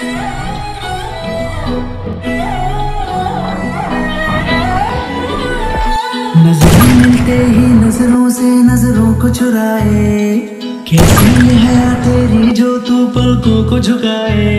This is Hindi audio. नजर मिलते ही नजरों से नजरों को चुराए, कैसी है तेरी जो तू पलकों को झुकाए।